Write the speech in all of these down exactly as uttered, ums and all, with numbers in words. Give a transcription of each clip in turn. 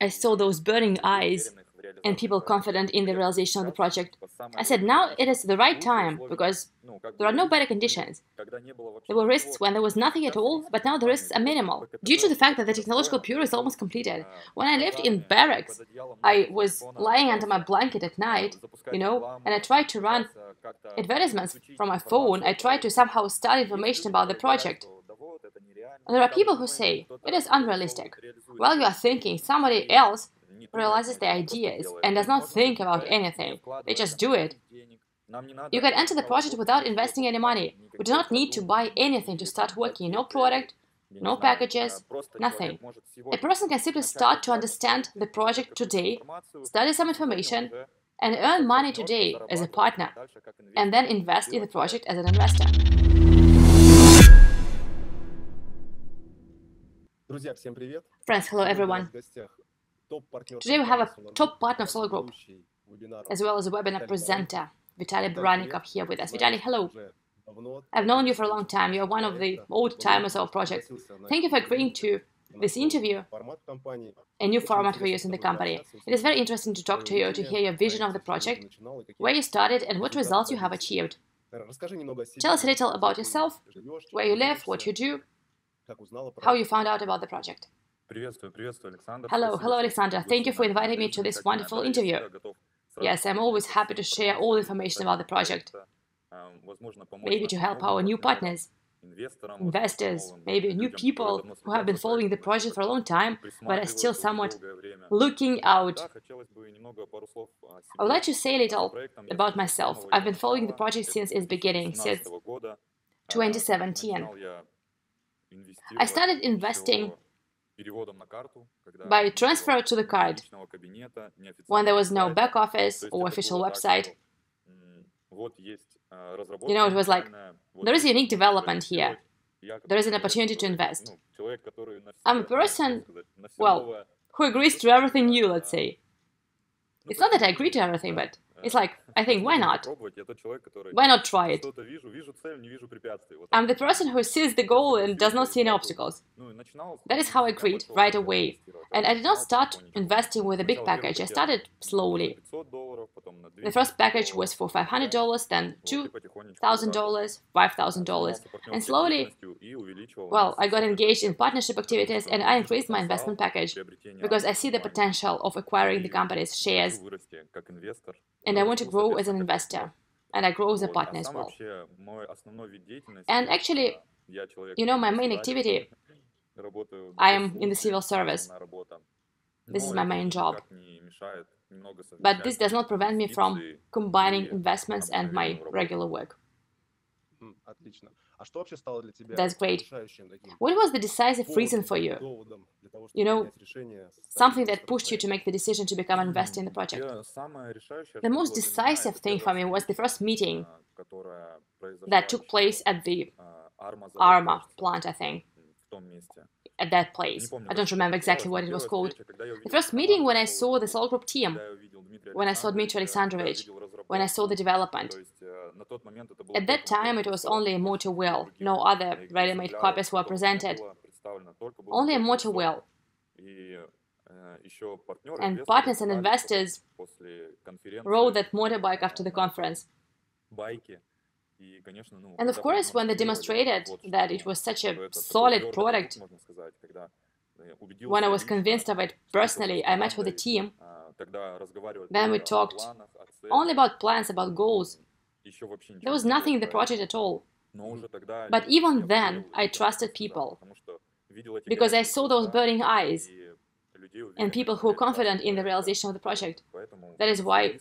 I saw those burning eyes and people confident in the realization of the project. I said, now it is the right time, because there are no better conditions. There were risks when there was nothing at all, but now the risks are minimal, due to the fact that the technological pure is almost completed. When I lived in barracks, I was lying under my blanket at night, you know, and I tried to run advertisements from my phone. I tried to somehow start information about the project. There are people who say, it is unrealistic. While you are thinking, somebody else realizes their ideas and does not think about anything. They just do it. You can enter the project without investing any money. We do not need to buy anything to start working. No product, no packages, nothing. A person can simply start to understand the project today, study some information, and earn money today as a partner, and then invest in the project as an investor. Friends, hello everyone. Today we have a top partner of SOLARGROUP, as well as a webinar presenter, Vitaliy Barannikov, here with us. Vitaliy, hello. I've known you for a long time. You're one of the old-timers of our project. Thank you for agreeing to this interview, a new format we use in the company. It is very interesting to talk to you, to hear your vision of the project, where you started and what results you have achieved. Tell us a little about yourself, where you live, what you do, how you found out about the project. Hello, hello, Alexander. Thank you for inviting me to this wonderful interview. Yes, I'm always happy to share all information about the project. Maybe to help our new partners, investors, maybe new people who have been following the project for a long time, but are still somewhat looking out. I would like to say a little about myself. I've been following the project since its beginning, since twenty seventeen. I started investing by transfer to the card, when there was no back office or official website. You know, it was like, there is a unique development here. There is an opportunity to invest. I'm a person, well, who agrees to everything new, let's say. It's not that I agree to everything, but it's like, I think, why not? Why not try it? I'm the person who sees the goal and does not see any obstacles. That is how I agreed, right away. And I did not start investing with a big package. I started slowly. The first package was for five hundred dollars, then two thousand dollars, five thousand dollars. And slowly, well, I got engaged in partnership activities and I increased my investment package, because I see the potential of acquiring the company's shares. And I want to grow as an investor, and I grow as a partner as well. And actually, you know, my main activity, I am in the civil service. This is my main job. But this does not prevent me from combining investments and my regular work. That's great. What was the decisive reason for you? You know, something that pushed you to make the decision to become an investor in the project? The most decisive thing for me was the first meeting that took place at the Arma plant, I think, at that place. I don't remember exactly what it was called. The first meeting when I saw the SOLARGROUP team, when I saw Dmitry Alexandrovich, when I saw the development. At that time, it was only a motor wheel. No other ready-made copies were presented. Only a motor wheel. And partners and investors rode that motorbike after the conference. And of course, when they demonstrated that it was such a solid product, when I was convinced of it personally, I met with the team. Then we talked only about plans, about goals. There was nothing in the project at all. But even then, I trusted people, because I saw those burning eyes and people who were confident in the realization of the project. That is why,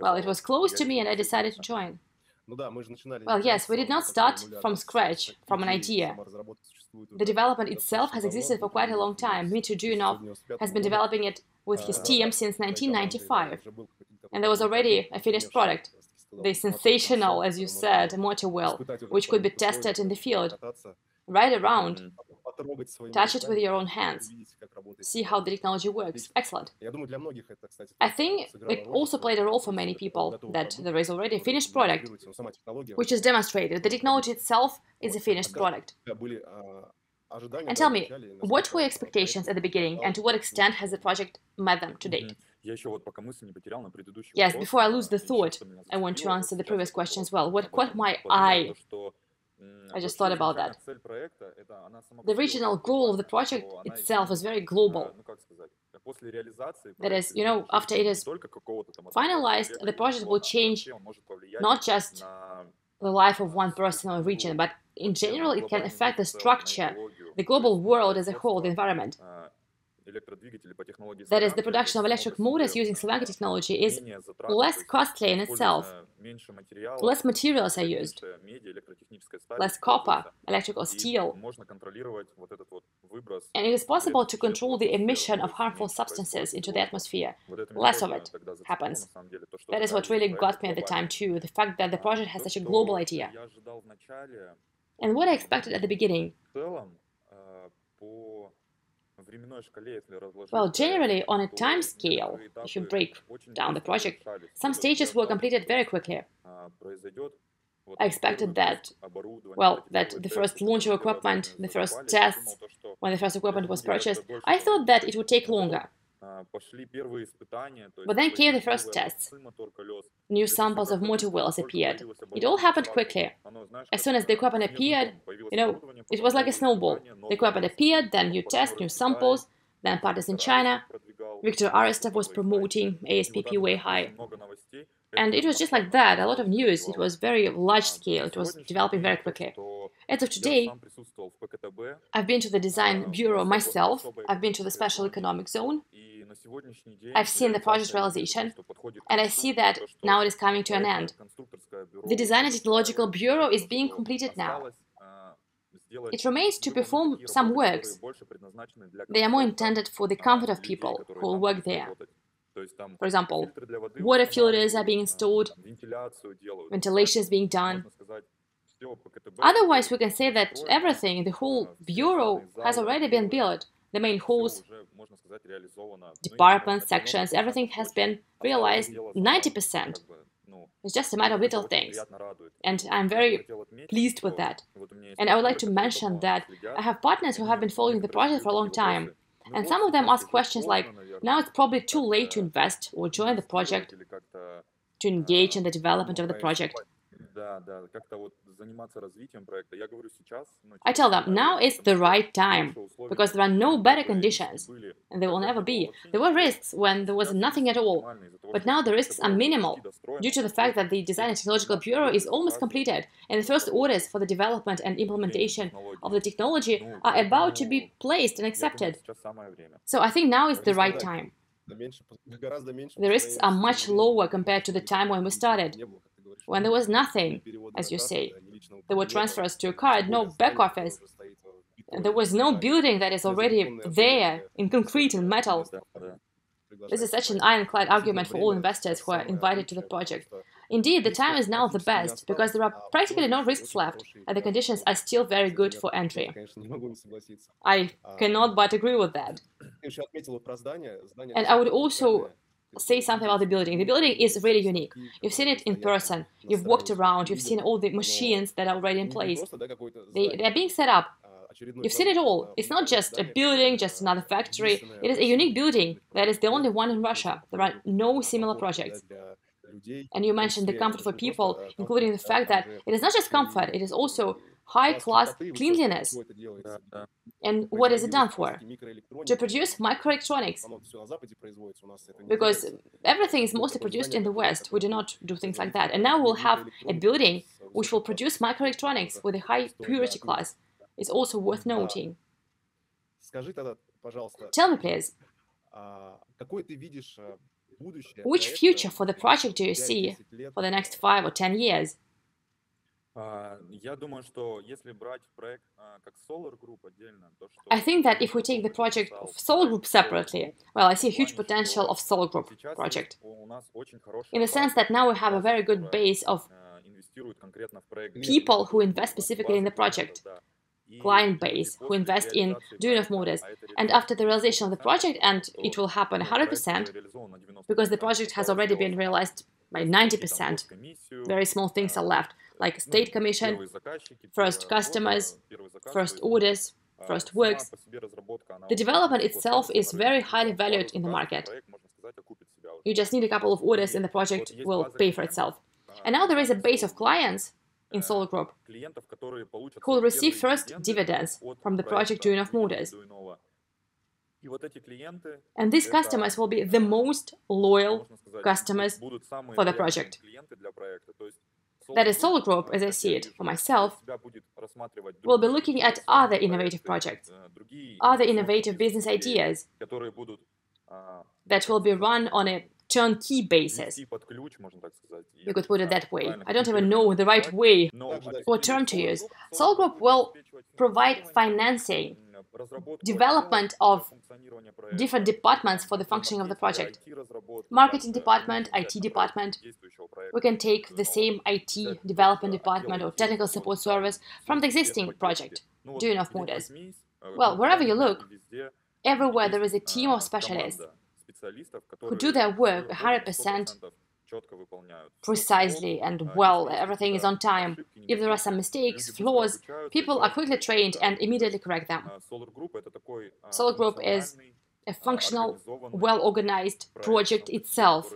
well, it was close to me and I decided to join. Well, yes, we did not start from scratch, from an idea. The development itself has existed for quite a long time. Dmitry Duyunov has been developing it with his team since nineteen ninety-five. And there was already a finished product, the sensational, as you said, motor wheel, which could be tested in the field, ride around, touch it with your own hands, see how the technology works. Excellent. I think it also played a role for many people, that there is already a finished product, which is demonstrated. The technology itself is a finished product. And tell me, what were your expectations at the beginning, and to what extent has the project met them to date? Yes, before I lose the thought, I want to answer the previous question as well. What caught my eye? I just thought about that. The regional goal of the project itself is very global. That is, you know, after it is finalized, the project will change not just the life of one person or region, but in general it can affect the structure, the global world as a whole, the environment. That is, the production of electric motors using Slavyanka technology is less costly in itself. Less materials are used, less copper, electrical steel, and it is possible to control the emission of harmful substances into the atmosphere. Less of it happens. That is what really got me at the time too, the fact that the project has such a global idea. And what I expected at the beginning. Well, generally, on a time scale, if you break down the project, some stages were completed very quickly. I expected that, well, that the first launch of equipment, the first tests, when the first equipment was purchased, I thought that it would take longer. But then came the first tests. New samples of motor wheels appeared. It all happened quickly. As soon as the equipment appeared, you know, it was like a snowball. The equipment appeared, then new tests, new samples, then parties in China. Viktor Aristov was promoting A S P P way high. And it was just like that, a lot of news. It was very large scale, it was developing very quickly. As of today, I've been to the design bureau myself, I've been to the special economic zone, I've seen the project realization, and I see that now it is coming to an end. The design and technological bureau is being completed now. It remains to perform some works. They are more intended for the comfort of people who work there. For example, water filters are being installed, ventilation is being done. Otherwise, we can say that everything, the whole bureau, has already been built. The main halls, departments, sections, everything has been realized ninety percent. It's just a matter of little things, and I'm very pleased with that. And I would like to mention that I have partners who have been following the project for a long time. And some of them ask questions like, now it's probably too late to invest or join the project, to engage in the development of the project. I tell them, now is the right time, because there are no better conditions, and there will never be. There were risks when there was nothing at all, but now the risks are minimal, due to the fact that the Design and Technological Bureau is almost completed, and the first orders for the development and implementation of the technology are about to be placed and accepted. So I think now is the right time. The risks are much lower compared to the time when we started. When there was nothing, as you say, there were transfers to a card, no back office, and there was no building that is already there in concrete and metal. This is such an ironclad argument for all investors who are invited to the project. Indeed, the time is now the best, because there are practically no risks left, and the conditions are still very good for entry. I cannot but agree with that. And I would also say something about the building. The building is really unique. You've seen it in person, you've walked around, you've seen all the machines that are already in place. They, they are being set up. You've seen it all. It's not just a building, just another factory. It is a unique building that is the only one in Russia. There are no similar projects. And you mentioned the comfort for people, including the fact that it is not just comfort, it is also high-class cleanliness. And what is it done for? To produce microelectronics. Because everything is mostly produced in the West, we do not do things like that. And now we'll have a building which will produce microelectronics with a high purity class. It's also worth noting. Tell me, please, which future for the project do you see for the next five or ten years? I think that if we take the project of SOLARGROUP separately, well, I see a huge potential of SOLARGROUP project, in the sense that now we have a very good base of people who invest specifically in the project, client base who invest in Duyunov Motors. And after the realization of the project, and it will happen one hundred percent, because the project has already been realized by ninety percent, very small things are left, like State Commission, first customers, first orders, first works, the development itself is very highly valued in the market. You just need a couple of orders and the project will pay for itself. And now there is a base of clients in SOLARGROUP who will receive first dividends from the project Duyunov Motors. And these customers will be the most loyal customers for the project. That is, SOLARGROUP, as I see it for myself, will be looking at other innovative projects, other innovative business ideas that will be run on a turnkey basis. You could put it that way. I don't even know the right way or term to use. SOLARGROUP will provide financing, development of different departments for the functioning of the project. Marketing department, I T department. We can take the same I T development department or technical support service from the existing project, Duyunov Motors. Well, wherever you look, everywhere there is a team of specialists who do their work one hundred percent precisely and well, everything is on time. If there are some mistakes, flaws, people are quickly trained and immediately correct them. SOLARGROUP is a functional, well-organized project itself,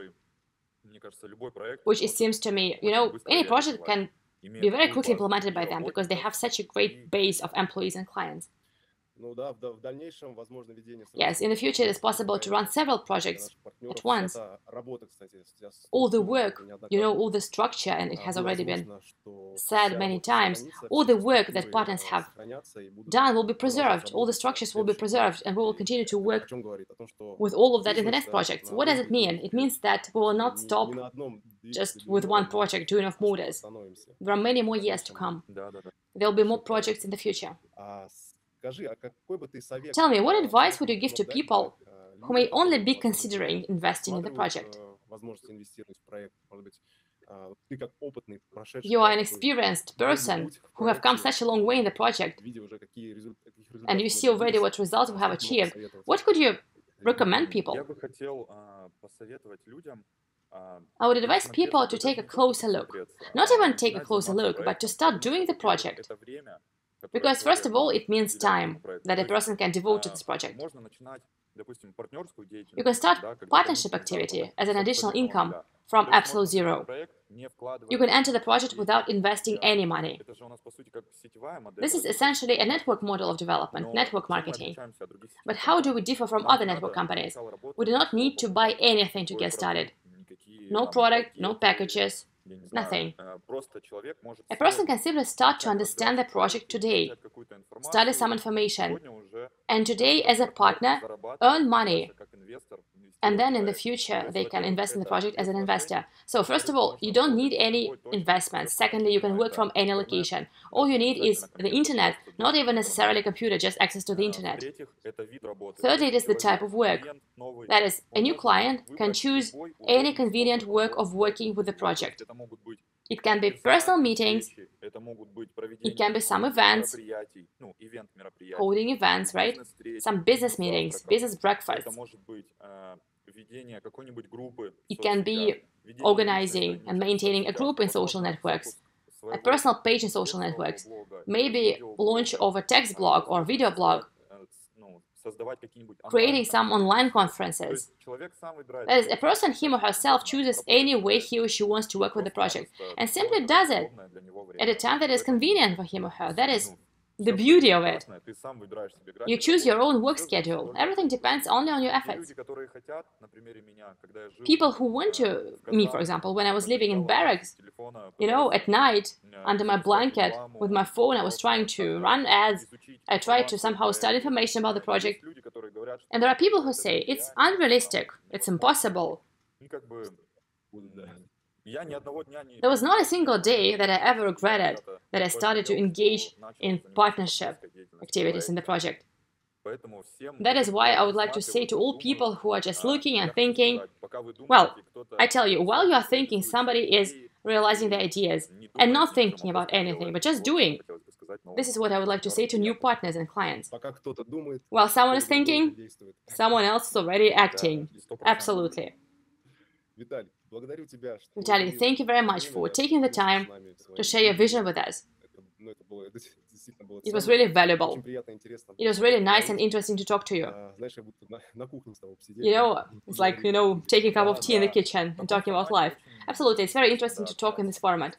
which it seems to me, you know, any project can be very quickly implemented by them because they have such a great base of employees and clients. Yes, in the future it is possible to run several projects at once. All the work, you know, all the structure, and it has already been said many times, all the work that partners have done will be preserved, all the structures will be preserved, and we will continue to work with all of that in the next projects. What does it mean? It means that we will not stop just with one project, Duyunov Motors. There are many more years to come. There will be more projects in the future. Tell me, what advice would you give to people who may only be considering investing in the project? You are an experienced person who have come such a long way in the project, and you see already what results we have achieved. What could you recommend people? I would advise people to take a closer look. Not even take a closer look, but to start doing the project. Because, first of all, it means time that a person can devote to this project. You can start partnership activity as an additional income from absolute zero. You can enter the project without investing any money. This is essentially a network model of development, network marketing. But how do we differ from other network companies? We do not need to buy anything to get started. No product, no packages. Nothing. A person can simply start to understand the project today, study some information, and today, as a partner, earn money, and then in the future they can invest in the project as an investor. So, first of all, you don't need any investments. Secondly, you can work from any location. All you need is the internet, not even necessarily a computer, just access to the internet. Thirdly, it is the type of work. That is, a new client can choose any convenient work of working with the project. It can be personal meetings, it can be some events, holding events, right? Some business meetings, business breakfasts. It can be organizing and maintaining a group in social networks, a personal page in social networks, maybe launch of a text blog or video blog, creating some online conferences. That is, a person, him or herself, chooses any way he or she wants to work with the project and simply does it at a time that is convenient for him or her. That is the beauty of it. You choose your own work schedule. Everything depends only on your efforts. People who want to, me for example, when I was living in barracks, you know, at night, under my blanket, with my phone, I was trying to run ads, I tried to somehow study information about the project. And there are people who say, it's unrealistic, it's impossible. There was not a single day that I ever regretted that I started to engage in partnership activities in the project. That is why I would like to say to all people who are just looking and thinking, well, I tell you, while you are thinking, somebody is realizing their ideas and not thinking about anything, but just doing. This is what I would like to say to new partners and clients. While someone is thinking, someone else is already acting. Absolutely. Vitaliy, thank you very much for taking the time to share your vision with us. It was really valuable. It was really nice and interesting to talk to you. You know, it's like, you know, taking a cup of tea in the kitchen and talking about life. Absolutely, it's very interesting to talk in this format.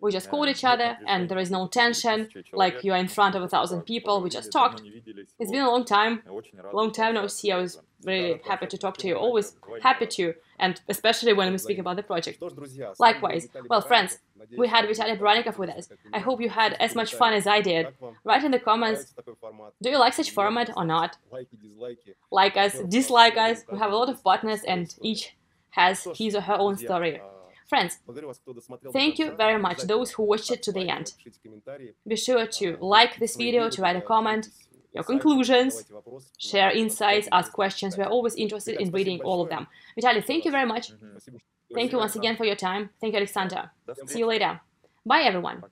We just called each other and there is no tension, like you are in front of a thousand people, we just talked. It's been a long time, long time no see, I was really happy to talk to you, always happy to, and especially when we speak about the project. Likewise. Well, friends, we had Vitaliy Barannikov with us. I hope you had as much fun as I did. Write in the comments, do you like such format or not? Like us, dislike us, we have a lot of partners and each has his or her own story. Friends, thank you very much, those who watched it to the end. Be sure to like this video, to write a comment, your conclusions, share insights, ask questions. We are always interested in reading all of them. Vitaliy, thank you very much. Thank you once again for your time. Thank you, Alexander. See you later. Bye, everyone.